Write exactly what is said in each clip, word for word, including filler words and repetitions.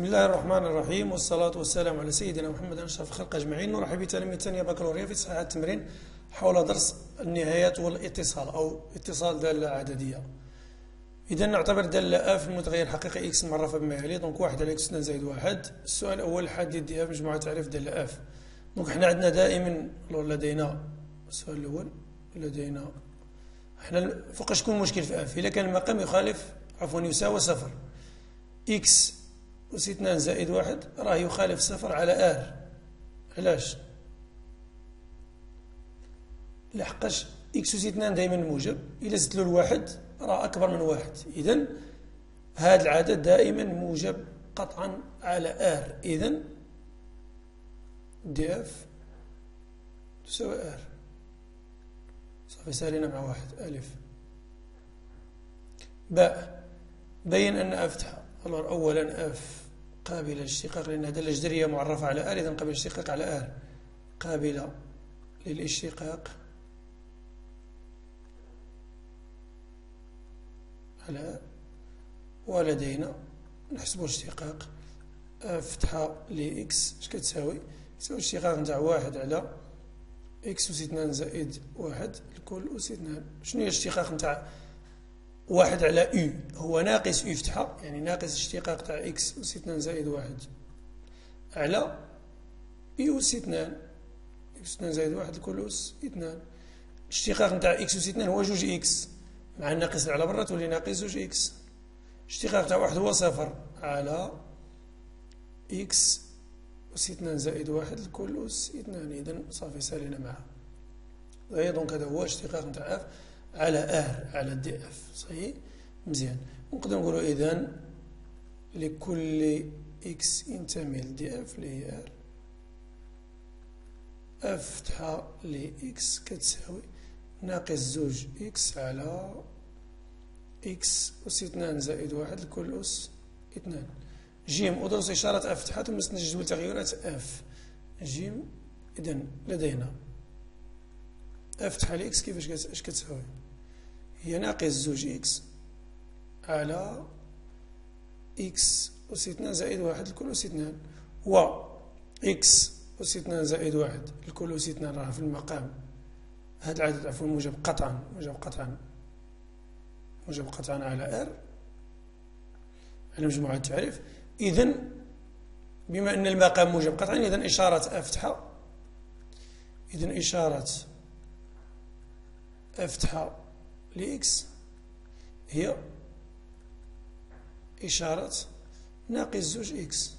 بسم الله الرحمن الرحيم، والصلاة والسلام على سيدنا محمد أشرف خلق أجمعين. نرحب بتلاميذ ثانية بكالوريا في ساعة التمرين حول درس النهايات والاتصال أو اتصال دالة عددية. إذا نعتبر دالة اف المتغير الحقيقي إكس مرة فبما يلي، دونك واحد على إكس اثنين زائد واحد. السؤال الأول حدد اف مجموعة تعريف دالة اف. دونك حنا عندنا دائما لدينا السؤال الأول لدينا حنا فوقاش يكون مشكل في اف إذا كان المقام يخالف عفوا يساوي صفر. إكس أس اثنان زائد واحد راه يخالف صفر على ار. علاش؟ لحقاش إكس أس اثنان دائما موجب، إلا زدتلو الواحد راه أكبر من واحد، إذن هذا العدد دائما موجب قطعا على ار، إذن دي اف تساوي ار. صافي سالينا مع واحد ألف. باء بين أن أفتحها. الور اولا اف قابله للاشتقاق لانها داله جذريه معرفه على ار، اذا قابله للاشتقاق على ار، قابله للاشتقاق على ار. ولدينا نحسبوا الاشتقاق اف فتحه لاكس اش كتساوي؟ كتساوي الاشتقاق نتاع واحد على اكس اس اثنان زائد واحد الكل اس اثنان. شنو هي الاشتقاق نتاع واحد على أو؟ هو ناقص أو فتحة، يعني ناقص الاشتقاق تاع إكس أس اثنان زائد واحد على أو أس اثنان. إكس اثنان زائد واحد الكل أس اثنان. الاشتقاق نتاع إكس أس اثنان هو جوج إكس، مع الناقص على برا تولي ناقص جوج إكس. الاشتقاق تاع واحد هو صفر على إكس أس اثنان زائد واحد الكل أس اثنان. إذن صافي سالينا معها. غير دونك هذا هو الاشتقاق نتاع إف على ار على دي اف. صحيح مزيان. نقدروا نقولوا اذا لكل اكس ينتمي لدي اف اللي هي ار، اف فتحه لاكس كتساوي ناقص زوج اكس على اكس اس اثنان زائد واحد الكل اس اثنان. جيم ادرس اشاره اف فتحه ثم سنجدول تغيرات اف. جيم اذا لدينا اف فتحه لاكس كيفاش اش كتساوي؟ هي ناقص زوج إكس على إكس أس اثنان زائد واحد الكل أس اثنان. و إكس أس اثنان زائد واحد الكل أس اثنان راه في المقام هذا العدد عفوا موجب قطعا موجب قطعا موجب قطعا على ار على مجموعة التعريف. إذن بما أن المقام موجب قطعا إذن إشارة اف فتحة إذن إشارة اف فتحة لإكس هي إشارة ناقص زوج إكس.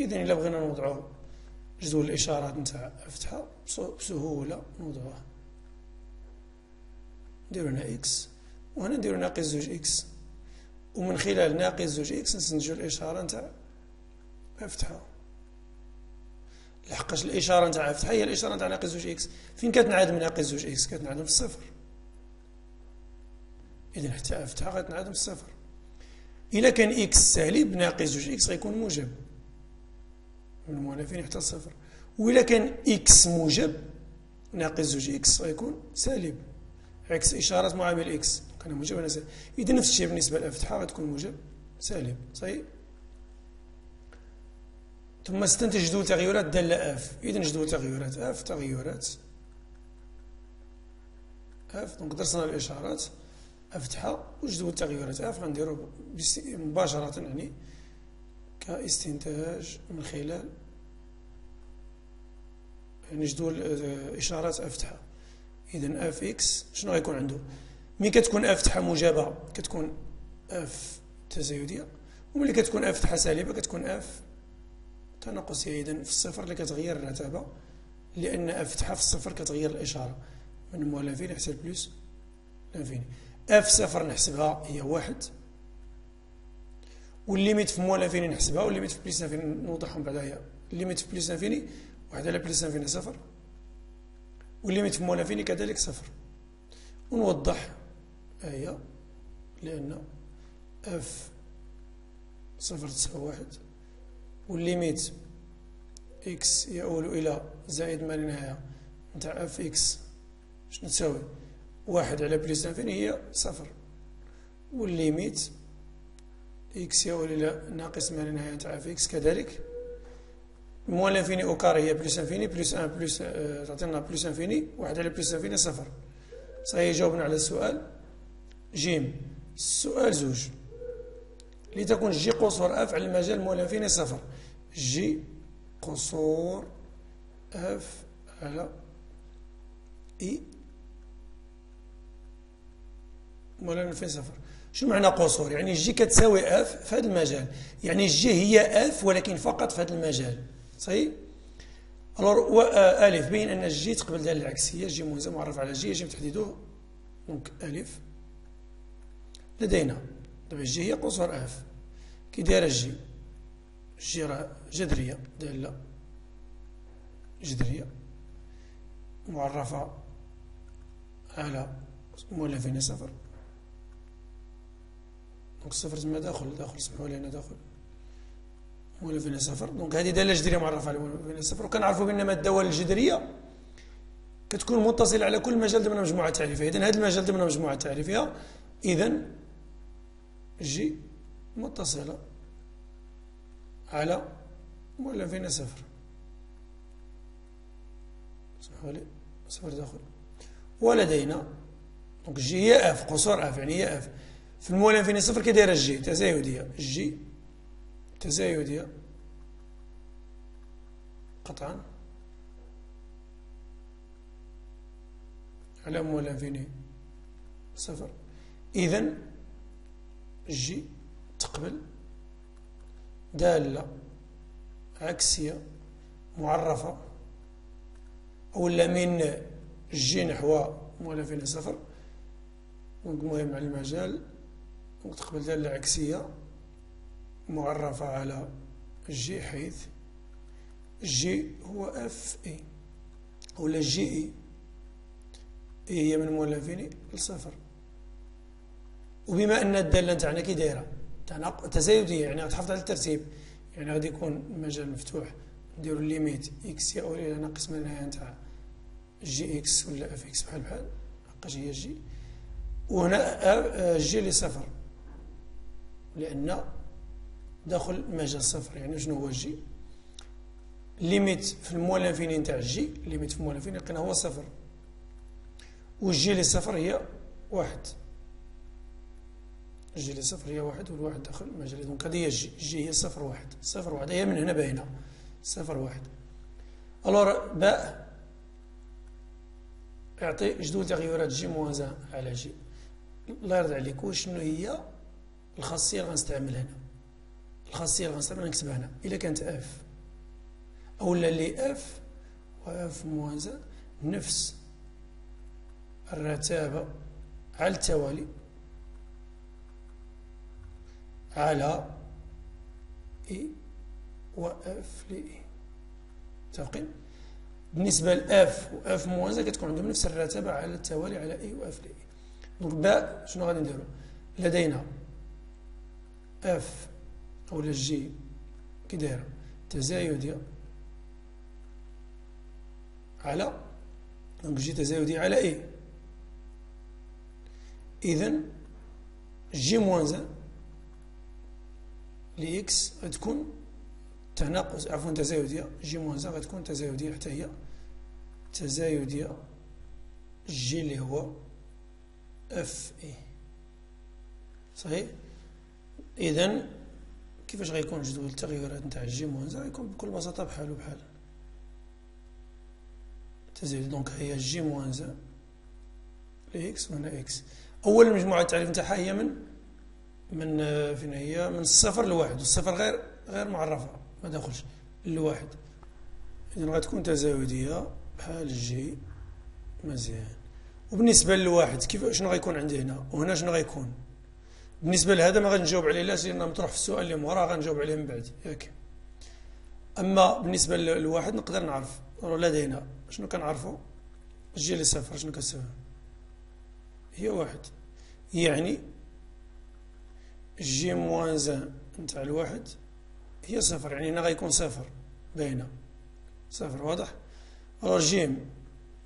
إذن إلا بغينا نوضعو جدول الإشارات نتاع فتحة بسهولة نوضعوها، نديرو هنا إكس وهنا نديرو ناقص زوج إكس، ومن خلال ناقص زوج إكس نسنجو الإشارة نتاع فتحة، لحقاش الإشارة نتاع فتحة هي الإشارة نتاع ناقص زوج إكس. فين كتنعدم ناقص زوج إكس؟ كتنعدم في الصفر، إذن حتى اف فتحة غتنعدم الصفر. إلا كان إكس سالب ناقص زوج إكس غيكون موجب من المؤلفين حتى الصفر، وإلا كان إكس موجب ناقص زوج إكس غيكون سالب عكس إشارة معامل إكس، كان موجب أنا سالب. إذن نفس الشيء بالنسبة لأف فتحة غتكون موجب سالب. صحيح؟ ثم استنتج جدول تغيرات دالة اف. إذن جدول تغيرات اف تغيرات اف. دونك درسنا الإشارات افتحها وجدول التغيرات اف غنديرو مباشرة يعني كاستنتاج من خلال يعني جدول اشارات افتحها. اذا اف اكس شنو غيكون عنده؟ ملي كتكون افتحها موجبة كتكون اف تزايدية، وملي كتكون اف فتحة سالبة كتكون اف تناقصية. اذا في الصفر اللي كتغير الرتابة لأن اف فتحة في الصفر كتغير الإشارة من موال لانفيني حتى بلوس لانفيني. اف صفر نحسبها هي واحد، والليميت في موال انفيني نحسبها، والليميت في بليس انفيني نوضحهم بعدا. هي الليميت في بليس انفيني واحد على بليس انفيني صفر، والليميت في موال انفيني كذلك صفر. ونوضح هي لأن اف صفر تساوي واحد، والليميت اكس يؤول إلى زائد ما لا نهاية نتاع اف اكس شنو تساوي؟ واحد على بليس انفيني هي صفر، والليميت إكس يؤول إلى ناقص ما لا نهاية في إكس كذلك. موال انفيني أو كاري هي بلوس انفيني بلوس أن بلوس اه تعطينا بلوس انفيني واحد على بلوس انفيني صفر. صحيح جاوبنا على السؤال جيم. السؤال زوج لتكون جي قصور اف على المجال موال انفيني صفر. جي قصور اف على اي موال انفيني صفر. شنو معنى قصور؟ يعني جي كتساوي اف في هذا المجال، يعني جي هي اف ولكن فقط في هذا المجال، صحيح؟ الوغ والف بين ان جي تقبل دال العكس، هي جي مهزه معرف على جي يجب تحديده، دونك الف لدينا دابا جي هي قصور اف. كي دايره جي؟ جي راه جذريه داله جذريه معرفه على مولا فين صفر، دونك صفر تما داخل داخل سمحوا لي هنا داخل مولا فين صفر، دونك هذه داله جذريه معرفه على مولا فين صفر. وكنعرفوا بان ما الدوال الجذريه كتكون متصله على كل مجال ضمن مجموعه تعريفيه، اذا هذا المجال ضمن مجموعه تعريفيه، اذا جي متصله على مولا فين صفر. سمحوا لي صفر داخل ولدينا دونك جي هي اف قصور اف، يعني هي اف في الموالين فين صفر. كي دايره جي تزايديه، جي تزايديه قطعا على موالين فين صفر، اذا جي تقبل داله عكسيه معرفه اولا من جي نحو موالين فين صفر، المهم على المجال وتقبل دالة عكسية معرفة على جي حيث جي هو اف اي ولا جي اي، اي هي من مولا فيني لصفر. وبما ان الدالة تاعنا كي دايرة تاعنا تزايدية، يعني غتحافظ على الترتيب، يعني غادي يكون المجال مفتوح، نديرو الليميت اكس يؤول الى ناقص من النهاية تاع جي اكس ولا اف اكس بحال بحال حقاش هي جي، وهنا جي لصفر لأن داخل مجال صفر. يعني شنو هو جي؟ ليميت في الموال انفيني تاع جي، ليميت في الموال انفيني لقينا هو صفر، والجي لصفر هي واحد، جي لصفر هي واحد والواحد داخل المجال، دونك هذه هي جي، جي هي صفر واحد صفر واحد، هي من هنا باينة صفر واحد. ألور باء اعطي جدول تغيرات جي موازاة على جي. الله يرضي عليك وشنو هي الخاصية اللي غنستعمل هنا؟ الخاصية اللي غنستعمل غنكتبها هنا، إلا كانت اف أولا اللي اف واف موازاة نفس الرتابة على التوالي على اي واف لإي، متفقين؟ بالنسبة لإف وإف موازاة كتكون عندهم نفس الرتابة على التوالي على إي وإف لإي. دونك باء شنو غادي نديرو؟ لدينا إف أولا جي كي دايرة تزايدية على، دونك جي تزايدية على إي، إذن جي موازاة لإكس غتكون تناقص، عفوا تزايدية، جي موازاة غتكون تزايدية حتى هي، تزايدية جي اللي هو اف اي، صحيح؟ إذن كيفاش غيكون جدول التغيرات نتاع جي موازاة؟ غيكون بكل بساطة بحالو بحال تزايدية، دونك هي جي موازاة لإكس وهنا إكس. أول مجموعة التعريف نتاعها هي من من فين هي؟ من الصفر لواحد، والصفر غير غير معرفة ما داخلش لواحد، إذن غتكون تزايدية بحال جي مزيان. وبالنسبة للواحد كيف شنو غيكون عندي هنا؟ وهنا شنو غيكون؟ بالنسبة لهذا ما غنجاوب عليه لا، لأنه مطروح في السؤال اللي موراه، غنجاوب عليه من بعد ياك. أما بالنسبة للواحد نقدر نعرف، لدينا شنو كنعرفو؟ جي لصفر شنو كتساوي؟ هي واحد، يعني جي موانزان نتاع الواحد هي صفر، يعني هنا غيكون صفر باينة صفر، واضح؟ ألوغ جيم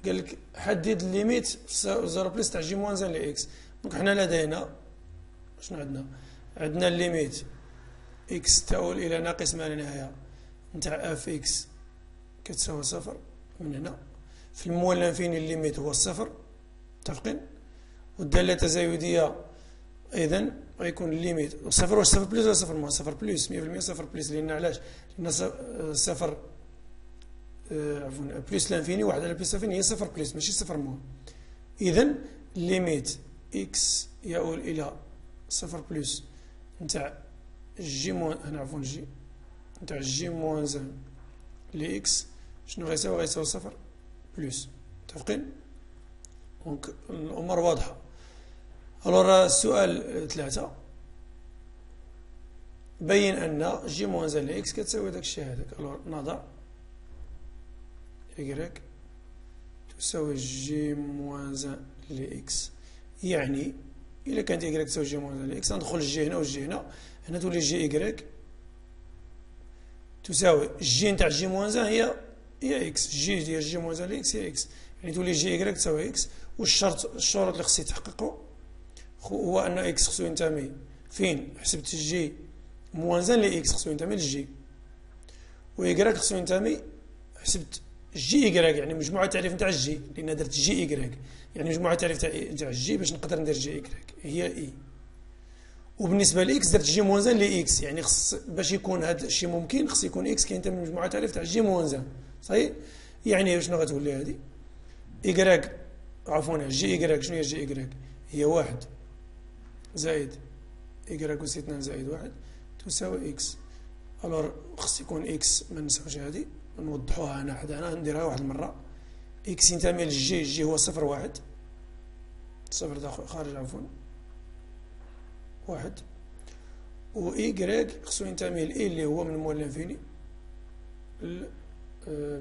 قال لك حدد الليميت في زيرو بليس تاع جي موانزان لإكس، دونك حنا لدينا شنو عندنا؟ عندنا الليميت إكس تؤول إلى ناقص ما لا نهاية نتاع اف إكس كتساوي صفر من هنا. في المولى فين الليميت هو الصفر، متفقين؟ والدالة التزايدية إذن غيكون الليميت صفر. واش صفر بليس ولا صفر موان؟ صفر بليس مية في المية، صفر بليس. لأن علاش؟ لأن صفر عفوا بليس لانفيني واحد على بليس لانفيني هي صفر بليس ماشي صفر موان. إذن ليميت إكس يؤول إلى صفر بليس نتاع جي موان، هنا عفوا جي نتاع جي موان زان لإكس شنو غيساوي؟ غيساوي صفر بلس. متفقين؟ دونك الأمور واضحة. ألور السؤال ثلاثة بين أن جي موان زان لإكس كتساوي داكشي هذاك. ألور نضع إيكغيك تساوي جي موان زان لإكس، يعني إلا كانت إيكغيك تساوي جي موان زان لإكس ندخل جي هنا وجي هنا، هنا تولي جي إيكغيك تساوي جي نتاع جي موان زان هي هي إكس، جي ديال جي موان زان لإكس هي إكس، يعني تولي جي إيكغيك تساوي إكس. والشرط الشروط اللي خصو يتحققو هو أن إكس خصو ينتمي فين حسبت جي موان زان لإكس خصو ينتمي لجي، و إيكغيك خصو ينتمي حسبت جي إيكغيك يعني مجموعة التعريف نتاع جي، لأن درت جي إيكغيك يعني مجموعة التعريف نتاع جي باش نقدر ندير جي إيكغيك هي إي. وبالنسبه لاكس درت جي موان زان لاكس، يعني خص باش يكون هذا الشيء ممكن خص يكون اكس كينتمي لمجموعه تعريف تاع جي موان زان، صحيح؟ يعني شنو غتولي هذه؟ ايكغيك عفوا جي ايكغيك شنو هي جي ايكغيك؟ هي واحد زائد ايكغيك أس اثنان زائد واحد تساوي اكس. الور خص يكون اكس، ما ننساوش هذه نوضحوها هنا حدانا نديرها واحد المره. اكس ينتمي للجي، جي هو صفر واحد صفر داخل خارج عفوا واحد، و إيكغيك خصو ينتمي لإي اللي هو من مولى لانفيني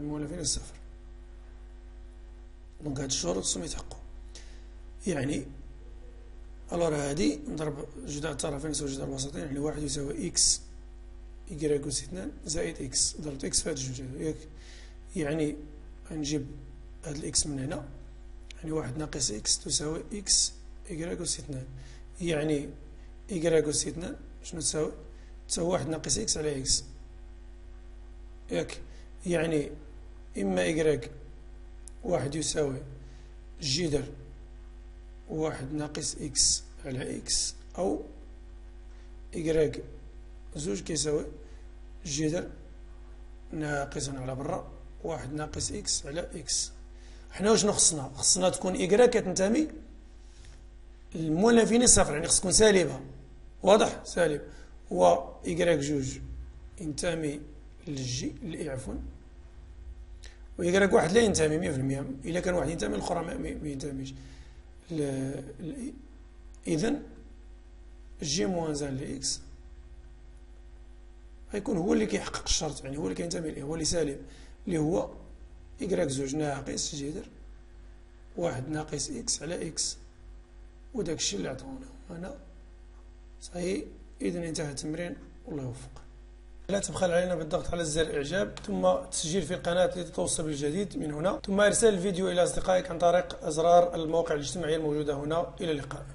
مولى لانفيني الصفر. دونك هاد الشروط خصهم يتحققو. يعني ألور هادي نضرب جذع الطرفين يساوي جذع الوسطين، يعني واحد يساوي إكس إيكغيك أس اثنان زائد إكس، ضربت إكس في هاد الجوج هادو ياك. يعني غنجيب هاد الإكس من هنا، يعني واحد ناقص إكس تساوي إكس إيكغيك أس اثنان، يعني إيكغيك أس اثنان شنو تساوي؟ تساوي واحد ناقص إكس على إكس ياك. يعني إما إيكغيك واحد يساوي جذر واحد ناقص إكس على إكس، أو إيكغيك زوج كيساوي جذر ناقصا على برا واحد ناقص إكس على إكس. حنا وشنو خصنا؟ خصنا تكون إيكغيك كتنتمي المول لانفيني صفر، يعني خص تكون سالبة، واضح؟ سالب. و إيكغيك جوج ينتمي للجي لإي عفوا، و إيكغيك واحد لا ينتمي مية في المية، إلا كان واحد ينتمي الأخرى ما ينتميش لإي. إذن جي موان زان لإكس غيكون هو اللي كيحقق الشرط، يعني هو اللي كينتمي لإي، هو اللي سالب، اللي هو إيكغيك زوج ناقص جذر واحد ناقص إكس على إكس، وداكشي اللي عطاونا هنا، صحيح؟ إذن انتهى التمرين والله يوفق. لا تبخل علينا بالضغط على زر الإعجاب ثم التسجيل في القناة لتتوصل بالجديد من هنا، ثم إرسال الفيديو إلى أصدقائك عن طريق أزرار المواقع الاجتماعية الموجودة هنا. إلى اللقاء.